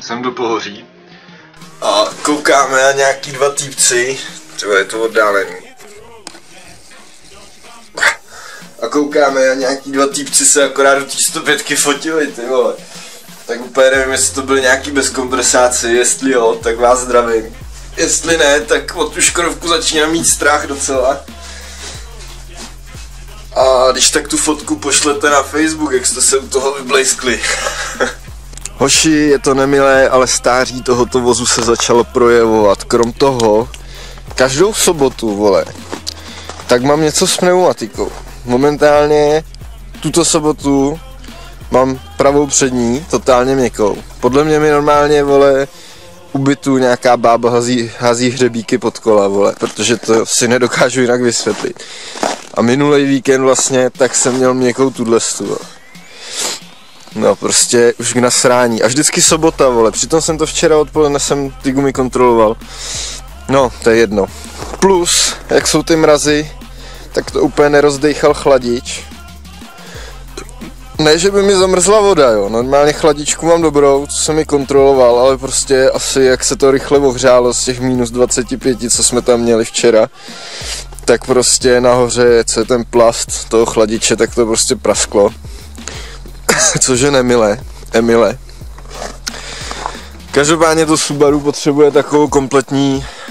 Jsem do Pohoří a koukáme na nějaký dva týpci, třeba je to oddálení. A koukáme na nějaký dva týpci se akorát do té 105ky fotili, ty vole. Tak úplně nevím, jestli to byly nějaký bezkompresáci, jestli jo, tak vás zdravím. Jestli ne, tak o tu škodovku začínám mít strach docela. A když tak tu fotku pošlete na Facebook, jak jste se u toho vyblejskli. Hoši, je to nemilé, ale stáří tohoto vozu se začalo projevovat. Krom toho, každou sobotu, vole, tak mám něco s pneumatikou. Momentálně, tuto sobotu, mám pravou přední, totálně měkkou. Podle mě mi normálně, vole, u bytu nějaká bába hazí hřebíky pod kola, vole, protože to si nedokážu jinak vysvětlit. A minulý víkend vlastně, tak jsem měl měkkou tudlestu, vole. No prostě už k nasrání. A vždycky sobota, vole, přitom jsem to včera odpoledne jsem ty gumy kontroloval. No, to je jedno. Plus, jak jsou ty mrazy, tak to úplně nerozdejchal chladič. Ne, že by mi zamrzla voda, jo, normálně chladičku mám dobrou, co jsem ji kontroloval, ale prostě asi jak se to rychle ohřálo z těch minus 25, co jsme tam měli včera, tak prostě nahoře, co je ten plast toho chladiče, tak to prostě prasklo. Cože nemilé, Emile. Každopádně to Subaru potřebuje takovou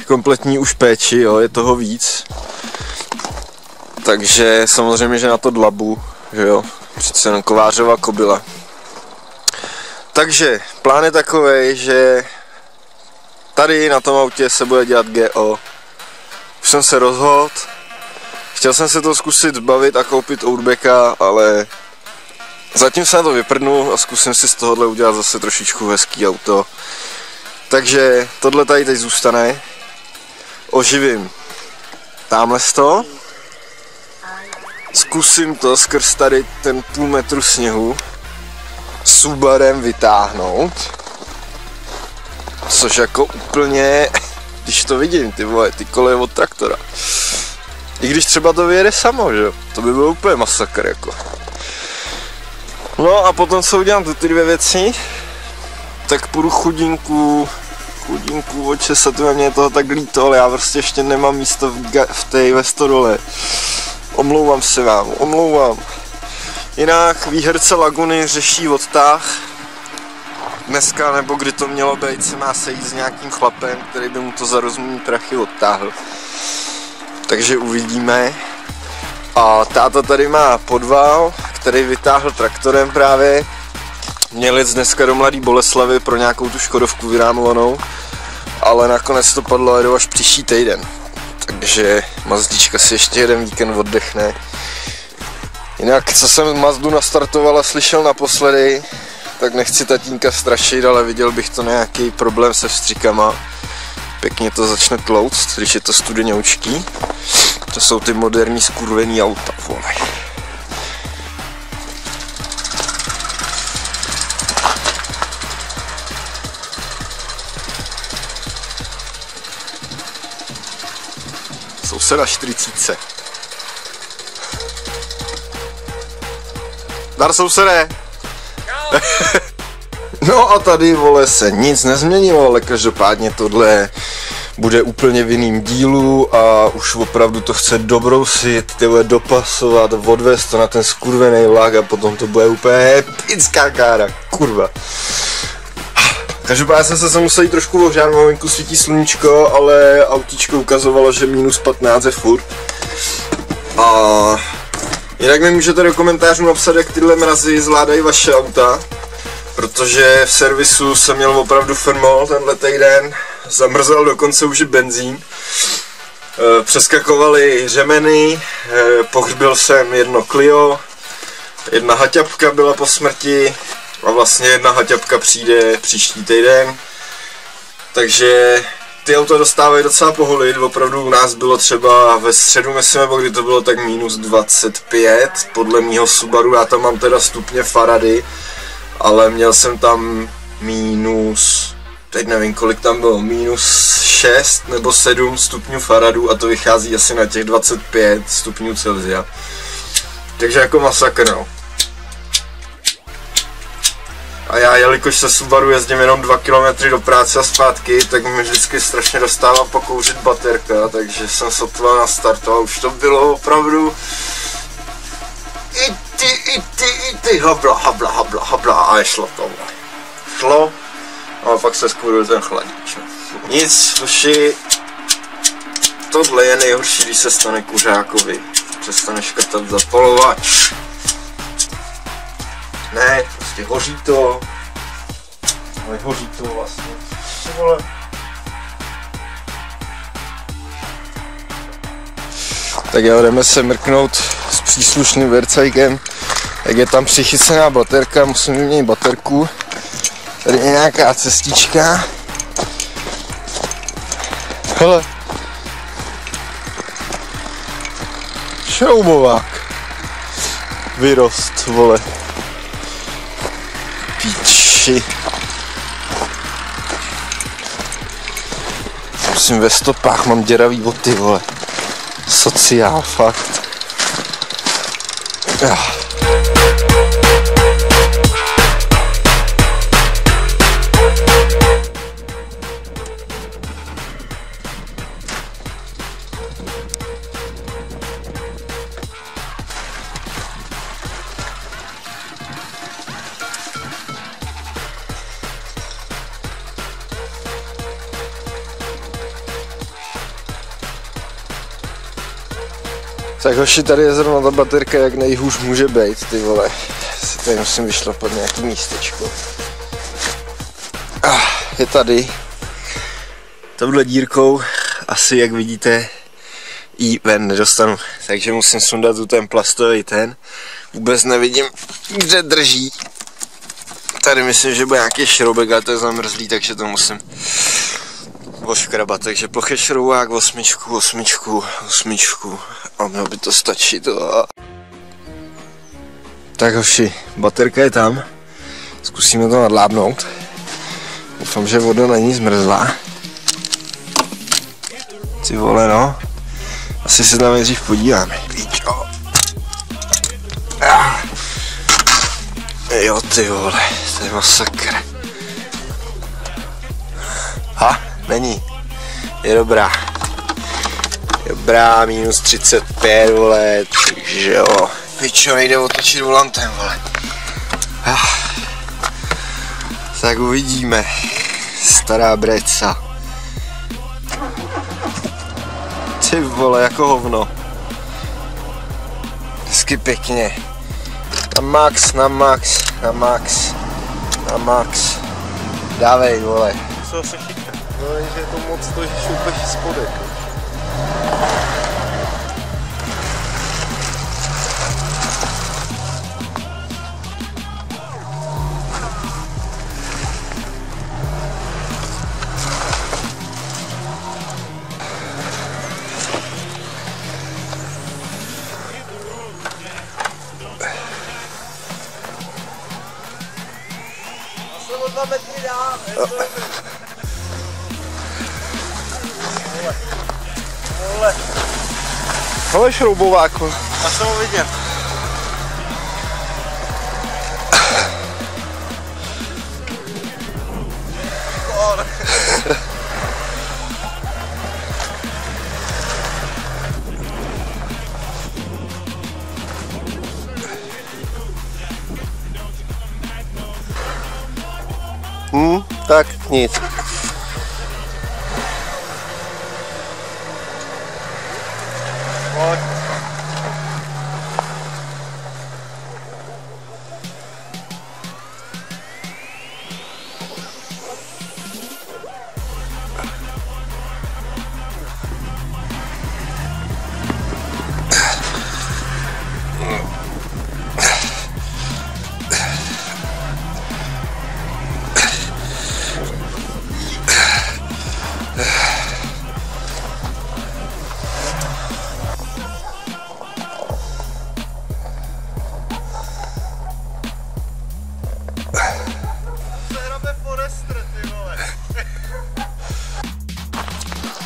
kompletní už péči, jo, je toho víc. Takže samozřejmě, že na to dlabu, že jo, přece jen kovářova kobyla. Takže plán je takovej, že tady na tom autě se bude dělat GO. Už jsem se rozhodl, chtěl jsem se to zkusit zbavit a koupit Ourbeka, ale zatím se na to vyprdnu a zkusím si z tohohle udělat zase trošičku hezký auto. Takže tohle tady teď zůstane. Oživím tamhle to. Zkusím to skrz tady ten půl metru sněhu Subarem vytáhnout. Což jako úplně, když to vidím, ty vole, ty koleje od traktora. I když třeba to vyjede samo, že jo? To by bylo úplně masakr jako. No a potom co udělám ty dvě věci, tak půjdu chudinku očesat, mě je toho tak líto, ale já prostě ještě nemám místo ve stodole. Omlouvám se vám, omlouvám. Jinak výherce Laguny řeší odtah. Dneska nebo kdy to mělo být, se má sejít s nějakým chlapem, který by mu to za rozumný prachy odtáhl. Takže uvidíme. A táta tady má podval, který vytáhl traktorem právě. Měl jít dneska do Mladé Boleslavy pro nějakou tu škodovku vyrámovanou, ale nakonec to padlo jedu až příští týden. Takže Mazdička si ještě jeden víkend oddechne. Jinak, co jsem Mazdu nastartoval a slyšel naposledy, tak nechci tatínka strašit, ale viděl bych to nějaký problém se vstřikama. Pěkně to začne tlouct, když je to studeňoučký. To jsou ty moderní skurvený auta, vole. Souseda 40. Dar sousede! No a tady, vole, se nic nezměnilo, ale každopádně tohle bude úplně v jiným dílu a už opravdu to chce dobrousit, tyhle dopasovat, odvést to na ten skurvený vlak a potom to bude úplně epická kára, kurva. Každopádně jsem se musel jít trošku ohřát, venku svítí sluníčko, ale autíčko ukazovalo, že minus 15 je furt. A jinak mi můžete do komentářů napsat, jak tyhle mrazy zvládají vaše auta. Protože v servisu jsem měl opravdu firmol tenhle týden, zamrzal dokonce už i benzín, přeskakovaly řemeny, pohřbil jsem jedno Clio, jedna haťapka byla po smrti a vlastně jedna haťapka přijde příští týden, takže ty auta dostávají docela poholit. Opravdu u nás bylo třeba ve středu, myslím, nebo kdy to bylo, tak minus 25, podle mýho Subaru, já tam mám teda stupně Farady, ale měl jsem tam minus, teď nevím kolik tam bylo, minus 6 nebo 7 stupňů Faradů a to vychází asi na těch 25 stupňů Celsia. Takže jako masakr, no. A já, jelikož se Subaru jezdím jenom 2 km do práce a zpátky, tak mi vždycky strašně dostává pokouřit baterka, takže jsem sotva nastartoval, už to bylo opravdu... I ty, habla, a šlo to. Šlo, ale pak se skuril ten chladič. Nic, duši, tohle je nejhorší, když se stane kuřákovi. Přestane škrtat zapalovač. Ne, prostě hoří to. Ale hoří to vlastně. Tak jo, jdeme se mrknout s příslušným vercajkem, jak je tam přichycená baterka, musím vyměnit baterku. Tady je nějaká cestička. Hele. Šroubovák. Vyrost, vole. Píči. Musím ve stopách, mám děravý boty, vole. Sociál, fakt. Tak hoši, tady je zrovna ta baterka, jak nejhůř může být, ty vole. Si tady musím vyšlapat nějaký místečko. Je tady. Touhle dírkou asi, jak vidíte, ji ven nedostanu. Takže musím sundat tu ten plastový ten. Vůbec nevidím, kde drží. Tady myslím, že bude nějaký šroubek, ale to je zamrzlý, takže to musím oškrabat. Takže ploché šroubák, osmičku. A mělo by to stačit. Tak hoši, baterka je tam. Zkusíme to nadlábnout. Doufám, že voda na ní zmrzla. Ty vole, no. Asi se tam nejdřív podíváme. Jo, ty vole, to je masakr. Ha, není. Je dobrá. Dobrá, minus 35, vole, takže jo. Pičo, nejde otočit volantem, vole. Tak uvidíme. Stará breca. Ty vole, jako hovno. Hezky pěkně. Na max. Dávej, vole. Co se chytá? No, že je to moc, to je úplně spodek. Hele šroubováku. Až jsem ho viděl. Tak, nic.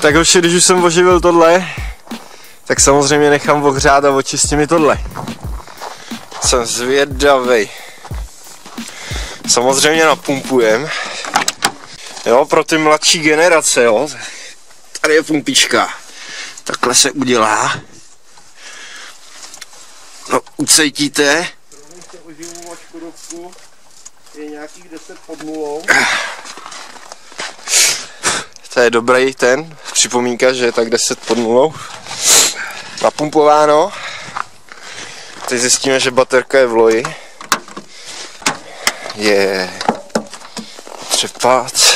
Tak hoši, když už jsem oživil tohle, tak samozřejmě nechám ohřát a očistím i tohle. Jsem zvědavej. Samozřejmě napumpujem. Jo, pro ty mladší generace, jo. Tady je pumpička. Takhle se udělá. No, ucejtíte. Se oživu o Škodovku. Je nějakých 10 pod nulou. To je dobrý ten, připomínka, že je tak 10 pod nulou. Napumpováno. Teď zjistíme, že baterka je v loji. Je třepat.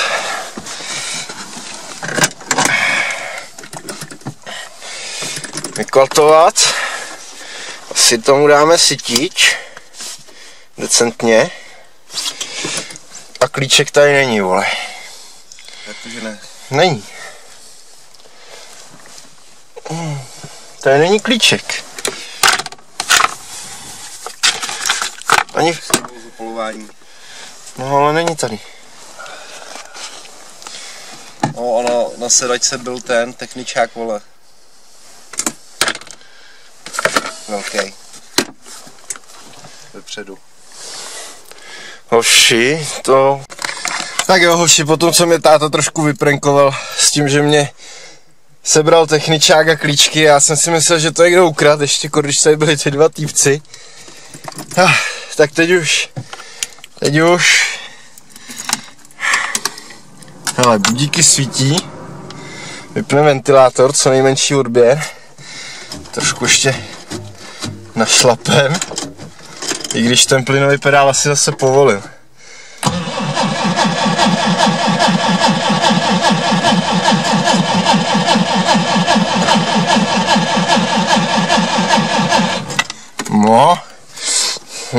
Vyklatovat. Asi tomu dáme sytič. Decentně. A klíček tady není, vole. Jakože ne. Není. Tady není klíček. Ani... No ale není tady. No ono, na sedačce byl ten techničák, vole. Velkej. Vepředu. Hoši, to... Tak jo hoši, potom co mě táta trošku vyprankoval s tím, že mě sebral techničák a klíčky, já jsem si myslel, že to někdo ukradl, ještě když tady byli ty dva týpci. Tak teď už. Hele, budíky svítí, vypne ventilátor, co nejmenší odběr, trošku ještě našlapem, i když ten plynový pedál asi zase povolil.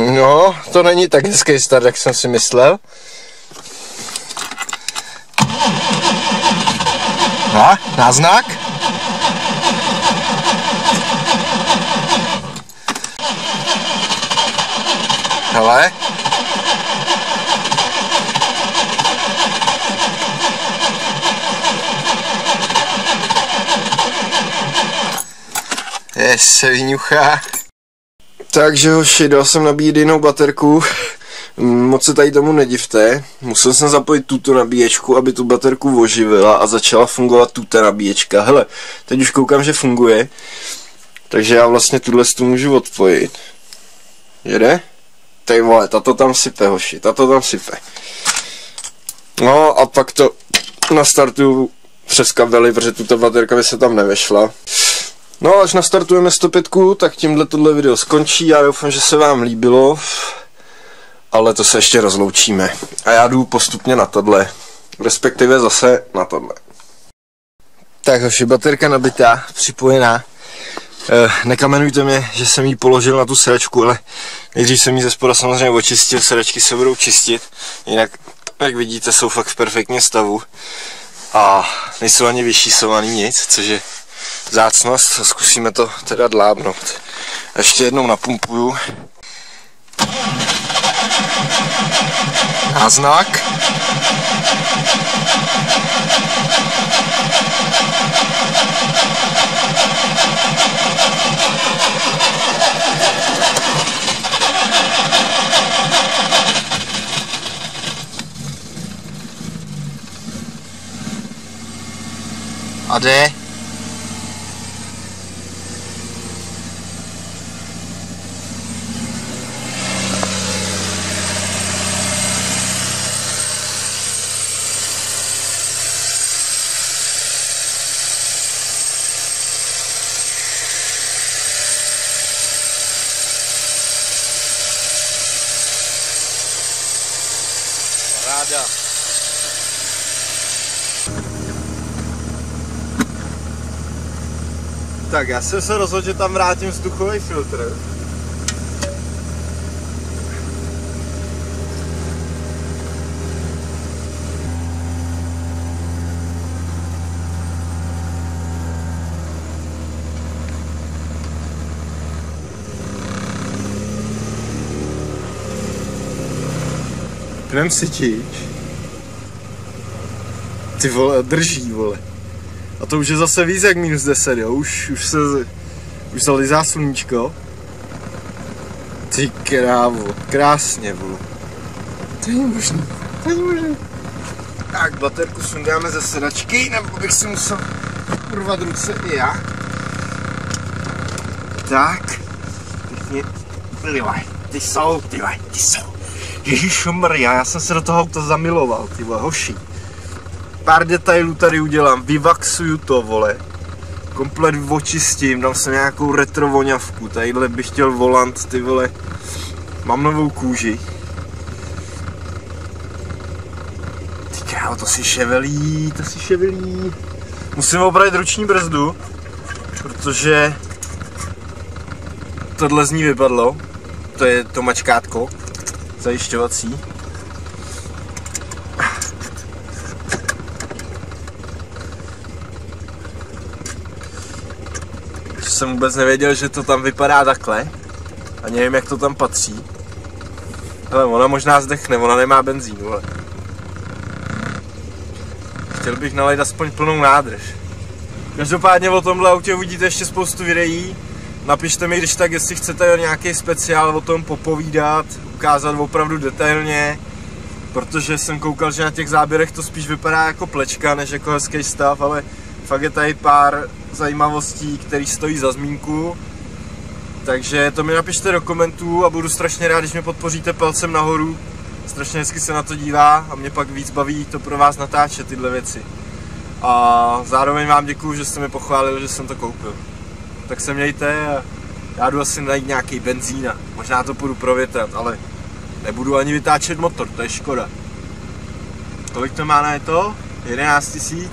No, to není tak hezký start, jak jsem si myslel. A, náznak? Hele. Je, se vyňuchá. Takže hoši, dal jsem nabíjet jinou baterku, moc se tady tomu nedivte, musel jsem zapojit tuto nabíječku, aby tu baterku oživila a začala fungovat tuta nabíječka. Hele, teď už koukám, že funguje, takže já vlastně tuhle tu můžu odpojit. Jede? Tej vole, tato tam sype hoši, tato tam sype. No a pak to nastartuju přes kabely, protože tuta baterka by se tam nevešla. No až nastartujeme 105, tak tímhle tohle video skončí, já doufám, že se vám líbilo, ale to se ještě rozloučíme a já jdu postupně na tohle, respektive zase na tohle. Tak hoši, baterka nabitá, připojená, nekamenujte mě, že jsem ji položil na tu sedačku, ale nejdřív jsem ji ze spoda samozřejmě očistil, sedačky se budou čistit, jinak jak vidíte jsou fakt v perfektním stavu a nejsou ani vyšísovaný nic, což je vzácnost, zkusíme to teda dlábnout. Ještě jednou napumpuju. Náznak. A jde. ráda. Tak já jsem se rozhodl, že tam vrátím vzduchový filtr. Vem sitič. Ty vole, drží, vole. A to už je zase víc jak minus 10, jo. Už se lizá sluníčko. Ty krávo, krásně, vole. To není možný, to není možný. Tak, baterku sundáme ze sedačky, nebo bych si musel urvat ruce i já. Tak, pěkně, ty jsou. Ježišmarja, já jsem se do toho auta zamiloval, ty vole, hoši. Pár detailů tady udělám, vyvaxuju to, vole. Komplet očistím, dám se nějakou retro voňavku, tadyhle bych chtěl volant, ty vole. Mám novou kůži. Ty krávo, to si ševelí. Musím opravit ruční brzdu, protože tohle z ní vypadlo. To je to mačkátko. Zajišťovací. Jsem vůbec nevěděl, že to tam vypadá takhle. A nevím, jak to tam patří. Ale ona možná zdechne, ona nemá benzín, vole. Chtěl bych nalejt aspoň plnou nádrž. Každopádně o tomhle autě uvidíte ještě spoustu videí. Napište mi, když tak, jestli chcete nějaký speciál o tom popovídat, ukázat opravdu detailně, protože jsem koukal, že na těch záběrech to spíš vypadá jako plečka, než jako hezký stav, ale fakt je tady pár zajímavostí, které stojí za zmínku. Takže to mi napište do komentů a budu strašně rád, když mě podpoříte palcem nahoru. Strašně hezky se na to dívá a mě pak víc baví to pro vás natáčet tyhle věci. A zároveň vám děkuju, že jste mi pochválili, že jsem to koupil. Tak se mějte a já jdu asi najít nějaký benzína, možná to půjdu provětrat, ale nebudu ani vytáčet motor, to je škoda. Kolik to má na to? 11 000?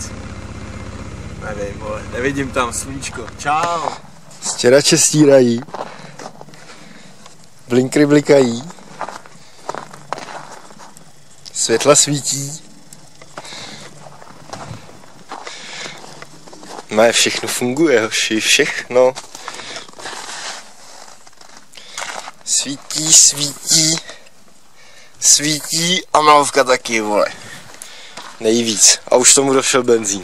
Nevím, vole, nevidím tam, sluníčko, čau. Stěrače stírají, blinkry blikají, světla svítí. Ne, všechno funguje, hoši, všechno. Svítí a malovka taky, vole. Nejvíc. A už tomu došel benzín.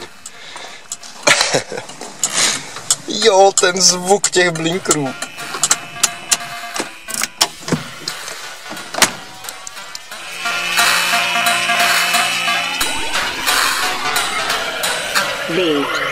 Jo, ten zvuk těch blinkrů. Lead.